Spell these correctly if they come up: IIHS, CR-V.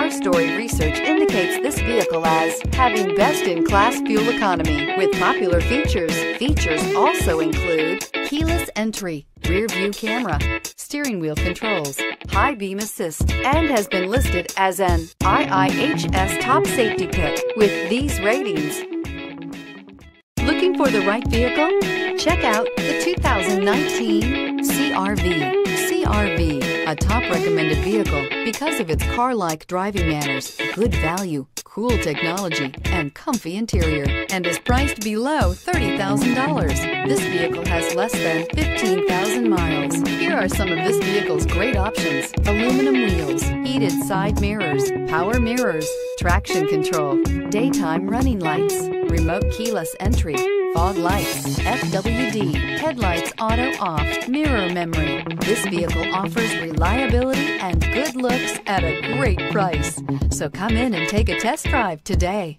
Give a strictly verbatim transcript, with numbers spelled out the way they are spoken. CarStory research indicates this vehicle as having best-in-class fuel economy with popular features. Features also include keyless entry, rear view camera, steering wheel controls, high beam assist, and has been listed as an I I H S top safety pick with these ratings. Looking for the right vehicle? Check out the two thousand nineteen C R V. C R V, a top recommended vehicle because of its car-like driving manners, good value, cool technology, and comfy interior, and is priced below thirty thousand dollars. This vehicle has less than fifteen thousand miles. Here are some of this vehicle's great options: aluminum wheels, heated side mirrors, power mirrors, traction control, daytime running lights, remote keyless entry, fog lights, F W D, headlights auto off, mirror memory. This vehicle offers reliability and good looks at a great price. So come in and take a test drive today.